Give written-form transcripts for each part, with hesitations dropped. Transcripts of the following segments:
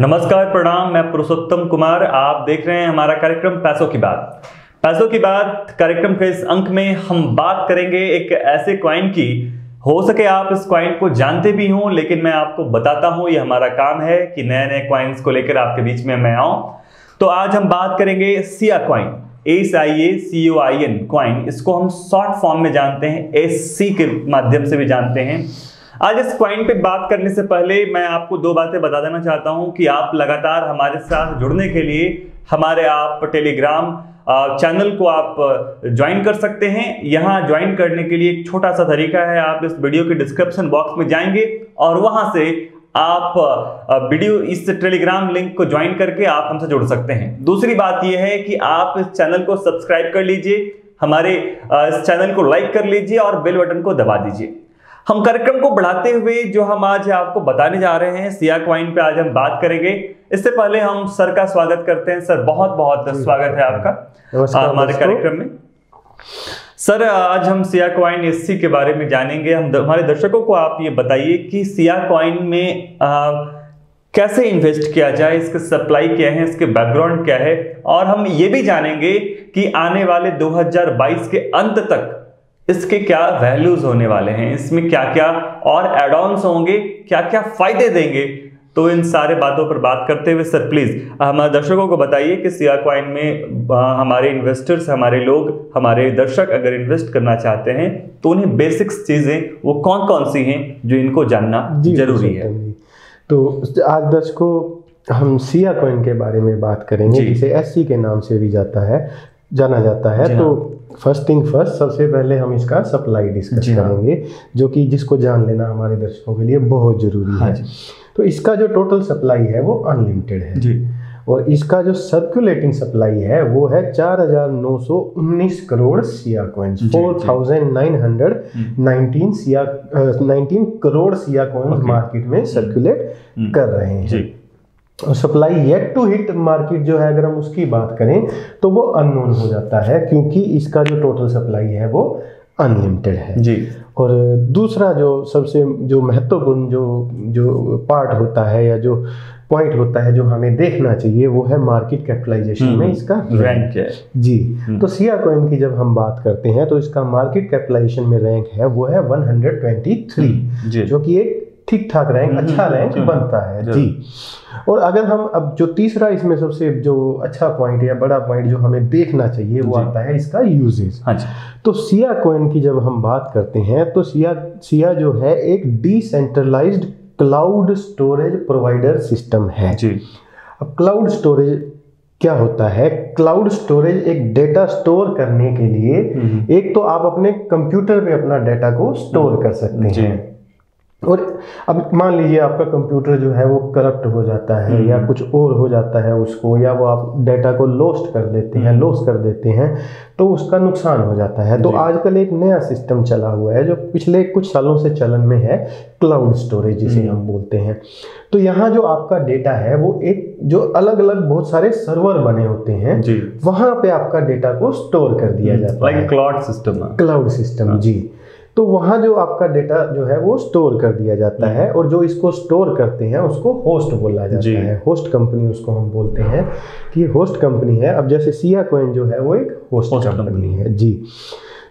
नमस्कार, प्रणाम। मैं पुरुषोत्तम कुमार, आप देख रहे हैं हमारा कार्यक्रम पैसों की बात। पैसों की बात कार्यक्रम के इस अंक में हम बात करेंगे एक ऐसे कॉइन की, हो सके आप इस कॉइन को जानते भी हों, लेकिन मैं आपको बताता हूं, ये हमारा काम है कि नए नए कॉइन्स को लेकर आपके बीच में मैं आऊं। तो आज हम बात करेंगे Sia coin, SIA COIN coin. इसको हम शॉर्ट फॉर्म में जानते हैं, SC के माध्यम से भी जानते हैं। आज इस कॉइन पे बात करने से पहले मैं आपको दो बातें बता देना चाहता हूं कि आप लगातार हमारे साथ जुड़ने के लिए हमारे आप टेलीग्राम चैनल को आप ज्वाइन कर सकते हैं। यहाँ ज्वाइन करने के लिए एक छोटा सा तरीका है, आप इस वीडियो के डिस्क्रिप्शन बॉक्स में जाएंगे और वहां से आप वीडियो इस टेलीग्राम लिंक को ज्वाइन करके आप हमसे जुड़ सकते हैं। दूसरी बात यह है कि आप इस चैनल को सब्सक्राइब कर लीजिए, हमारे इस चैनल को लाइक कर लीजिए और बेल बटन को दबा दीजिए। हम कार्यक्रम को बढ़ाते हुए जो हम आज आपको बताने जा रहे हैं, सिया कॉइन पे आज हम बात करेंगे। इससे पहले हम सर का स्वागत करते हैं। सर, बहुत बहुत स्वागत है आपका हमारे कार्यक्रम में। सर, आज हम सिया कॉइन SC के बारे में जानेंगे। हम हमारे दर्शकों को आप ये बताइए कि सिया कॉइन में कैसे इन्वेस्ट किया जाए, इसके सप्लाई क्या है, इसके बैकग्राउंड क्या है, और हम ये भी जानेंगे कि आने वाले 2022 के अंत तक इसके क्या वैल्यूज होने वाले हैं, इसमें क्या क्या और एडॉन्स होंगे, क्या क्या फायदे देंगे। तो इन सारे बातों पर बात करते हुए सर प्लीज हमारे दर्शकों को बताइए कि सिया कॉइन में हमारे इन्वेस्टर्स, हमारे लोग, हमारे दर्शक अगर इन्वेस्ट करना चाहते हैं तो उन्हें बेसिक्स चीजें वो कौन कौन सी हैं जो इनको जानना जरूरी है। तो आज दर्शकों हम सिया कॉइन के बारे में बात करेंगे, जिसे SC के नाम से भी जाना जाता है। तो फर्स्ट थिंग फर्स्ट, सबसे पहले हम इसका सप्लाई डिस्कस करेंगे, जो कि जिसको जान लेना हमारे दर्शकों के लिए बहुत जरूरी है। तो इसका जो टोटल सप्लाई है वो अनलिमिटेड है जी, और इसका जो सर्कुलेटिंग सप्लाई है वो है 4,919 crore Sia coins, 4,919 crore Sia coins market में सर्कुलेट कर रहे हैं। और supply yet to hit market जो है, अगर हम उसकी बात करें तो वो अननोन हो जाता है, क्योंकि इसका जो टोटल सप्लाई है वो अनलिमिटेड है जी। और दूसरा जो सबसे जो महत्वपूर्ण जो पार्ट होता है या जो पॉइंट होता है जो हमें देखना चाहिए, वो है मार्केट कैपिटलाइजेशन में इसका रैंक है जी। तो सिया कॉइन की जब हम बात करते हैं तो इसका मार्केट कैपिटलाइजेशन में रैंक है वो है 123, जो कि एक ठीक ठाक रैंक, अच्छा रैंक बनता है जी। और अगर हम अब जो तीसरा इसमें सबसे जो अच्छा पॉइंट या बड़ा पॉइंट जो हमें देखना चाहिए वो आता है इसका यूजेज। तो सिया कॉइन की जब हम बात करते हैं तो सिया जो है एक decentralised cloud storage provider system है जी। अब क्लाउड स्टोरेज क्या होता है? क्लाउड स्टोरेज एक डेटा स्टोर करने के लिए, एक तो आप अपने कंप्यूटर पे अपना डेटा को स्टोर कर सकते हैं, और अब मान लीजिए आपका कंप्यूटर जो है वो करप्ट हो जाता है या कुछ और हो जाता है उसको, या वो आप डेटा को लॉस्ट कर देते हैं तो उसका नुकसान हो जाता है। तो आजकल एक नया सिस्टम चला हुआ है जो पिछले कुछ सालों से चलन में है, क्लाउड स्टोरेज जिसे हम बोलते हैं। तो यहाँ जो आपका डेटा है वो एक जो अलग अलग बहुत सारे सर्वर बने होते हैं, वहाँ पे आपका डेटा को स्टोर कर दिया जाता है, क्लाउड सिस्टम जी। तो वहाँ जो आपका डेटा जो है वो स्टोर कर दिया जाता है, और जो इसको स्टोर करते हैं उसको होस्ट बोला जाता है, होस्ट कंपनी उसको हम बोलते हैं कि होस्ट कंपनी है। अब जैसे सिया कॉइन जो है वो एक होस्ट कंपनी है जी।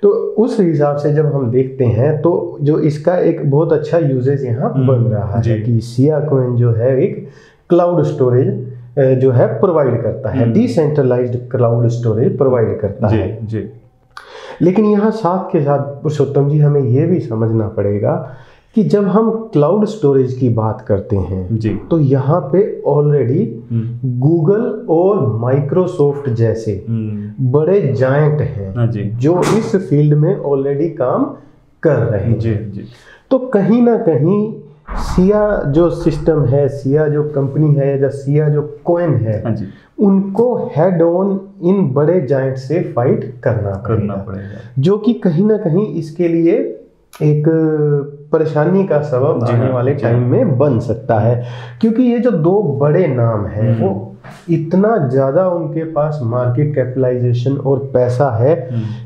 तो उस हिसाब से जब हम देखते हैं तो जो इसका एक बहुत अच्छा यूजेज यहाँ बन रहा है कि सिया कॉइन जो है एक क्लाउड स्टोरेज जो है प्रोवाइड करता है, डिसेंट्रलाइज्ड क्लाउड स्टोरेज प्रोवाइड करता है जी। लेकिन यहाँ साथ के साथ पुरुषोत्तम जी हमें यह भी समझना पड़ेगा कि जब हम क्लाउड स्टोरेज की बात करते हैं तो यहाँ पे ऑलरेडी गूगल और माइक्रोसॉफ्ट जैसे बड़े जायंट हैं जो इस फील्ड में ऑलरेडी काम कर रहे हैं जी। तो कहीं ना कहीं सिया जो सिस्टम है, सिया जो कंपनी है या सिया जो कॉइन है, उनको हेड ऑन इन बड़े जायंट से फाइट करना पड़ेगा, जो कि कहीं ना कहीं इसके लिए एक परेशानी का सबब आने वाले टाइम में बन सकता है, क्योंकि ये जो दो बड़े नाम हैं वो इतना ज़्यादा उनके पास मार्केट कैपिटलाइजेशन और पैसा है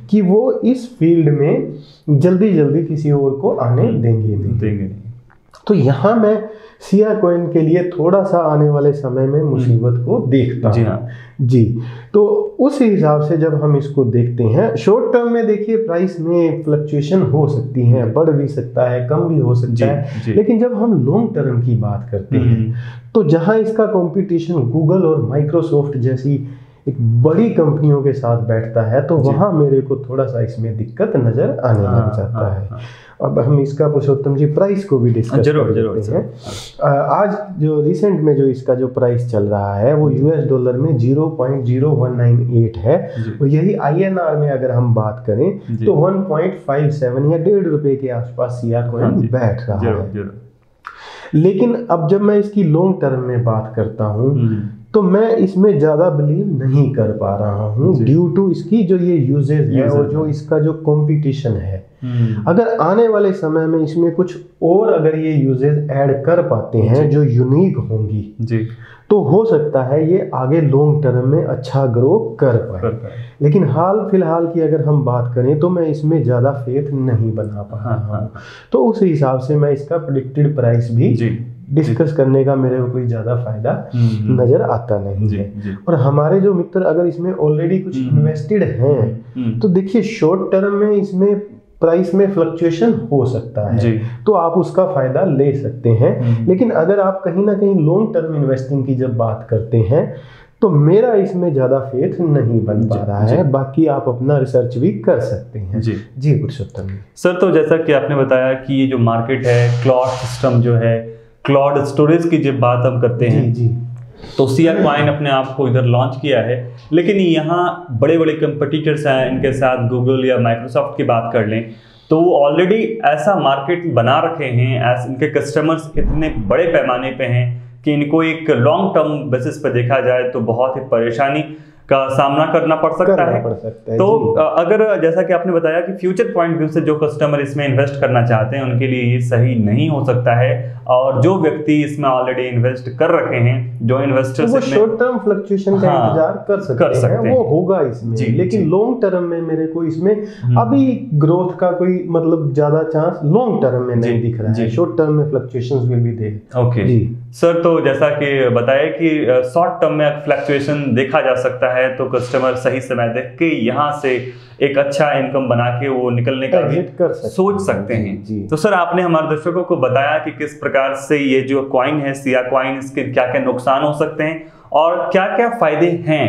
कि वो इस फील्ड में जल्दी जल्दी किसी और को आने देंगे नहीं। तो यहाँ मैं सिया कॉइन के लिए थोड़ा सा आने वाले समय में मुसीबत को देखता है। जी हाँ जी, तो उस हिसाब से जब हम इसको देखते हैं शॉर्ट टर्म में, देखिए प्राइस में फ्लक्चुएशन हो सकती है, बढ़ भी सकता है, कम भी हो सकता है, लेकिन जब हम लॉन्ग टर्म की बात करते हैं तो जहां इसका कंपटीशन गूगल और माइक्रोसॉफ्ट जैसी एक बड़ी कंपनियों के साथ बैठता है तो वहाँ मेरे को थोड़ा सा इसमें दिक्कत नजर आने लग जाता है। अब हम इसका पुरुषोत्तम जी प्राइस को भी डिस्कस करते हैं। आज जो रिसेंट में जो इसका जो प्राइस चल रहा है वो $US में 0.0198 है और यही INR में अगर हम बात करें तो 1.57 या ₹1.5 के आसपास सिया कॉइन बैठ रहा है। लेकिन अब जब मैं इसकी लॉन्ग टर्म में बात करता हूँ तो मैं इसमें ज़्यादा बिलीव नहीं कर पा रहा हूँ ड्यू टू इसकी जो ये यूजेज है और जो इसका जो कंपटीशन है। अगर आने वाले समय में इसमें कुछ और अगर ये यूजेज ऐड कर पाते हैं जो यूनिक होंगी जी, तो हो सकता है ये आगे लॉन्ग टर्म में अच्छा ग्रो कर पाए। लेकिन हाल फिलहाल की अगर हम बात करें तो मैं इसमें ज़्यादा फेथ नहीं बना पा रहा हूँ, तो उस हिसाब से मैं इसका प्रेडिक्टेड प्राइस भी डिस्कस करने का मेरे को कोई ज्यादा फायदा नजर आता नहीं है। और हमारे जो मित्र अगर इसमें ऑलरेडी कुछ इन्वेस्टेड हैं तो देखिए शॉर्ट टर्म में इसमें प्राइस में फ्लक्चुएशन हो सकता है तो आप उसका फायदा ले सकते हैं। लेकिन अगर आप कहीं ना कहीं लॉन्ग टर्म इन्वेस्टिंग की जब बात करते हैं तो मेरा इसमें ज्यादा फेथ नहीं बन पा रहा है। बाकी आप अपना रिसर्च भी कर सकते हैं। जी पुरुषोत्तम सर, तो जैसा कि आपने बताया कि ये जो मार्केट है क्लॉट सिस्टम जो है, क्लाउड स्टोरेज की जब बात हम करते हैं तो सिया कॉइन अपने आप को इधर लॉन्च किया है, लेकिन यहाँ बड़े बड़े कंपटीटर्स हैं इनके साथ। गूगल या माइक्रोसॉफ्ट की बात कर लें तो वो ऑलरेडी ऐसा मार्केट बना रखे हैं, इनके कस्टमर्स इतने बड़े पैमाने पे हैं कि इनको एक लॉन्ग टर्म बेसिस पर देखा जाए तो बहुत ही परेशानी का सामना करना पड़ सकता है। तो अगर जैसा कि आपने बताया कि फ्यूचर पॉइंट व्यू से जो कस्टमर इसमें इन्वेस्ट करना चाहते हैं उनके लिए ये सही नहीं हो सकता है, और जो व्यक्ति इसमें ऑलरेडी इन्वेस्ट कर रखे हैं जो इन्वेस्टर्स वो शॉर्ट टर्म फ्लक्चुएशन का इंतजार कर सकते हैं। वो होगा इसमें, लेकिन लॉन्ग टर्म में मेरे को इसमें अभी ग्रोथ का कोई मतलब ज्यादा चांस लॉन्ग टर्म में नहीं दिख रहा है। शॉर्ट टर्म में fluctuations will be there. Okay जी सर, तो जैसा कि बताया कि शॉर्ट टर्म में फ्लक्चुएशन देखा जा सकता है तो कस्टमर सही समय देख के यहाँ से एक अच्छा इनकम बना के वो निकलने का भी सोच सकते हैं। तो सर आपने हमारे दर्शकों को बताया कि किस प्रकार से ये जो कॉइन है सिया कॉइन, इसके क्या क्या नुकसान हो सकते हैं और क्या क्या फायदे हैं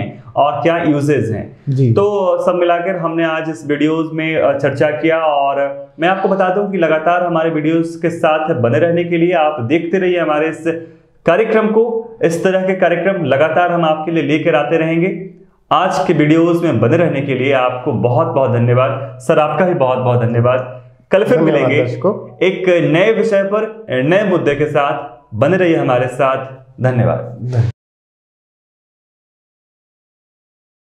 और क्या यूजेज हैं। तो सब मिलाकर हमने आज इस वीडियोस में चर्चा किया, और मैं आपको बता दूं कि लगातार हमारे वीडियोस के साथ बने रहने के लिए आप देखते रहिए हमारे इस कार्यक्रम को। इस तरह के कार्यक्रम लगातार हम आपके लिए लेकर आते रहेंगे। आज के वीडियोस में बने रहने के लिए आपको बहुत बहुत धन्यवाद। सर आपका भी बहुत बहुत धन्यवाद। कल फिर मिलेंगे एक नए विषय पर नए मुद्दे के साथ। बने रहिए हमारे साथ। धन्यवाद।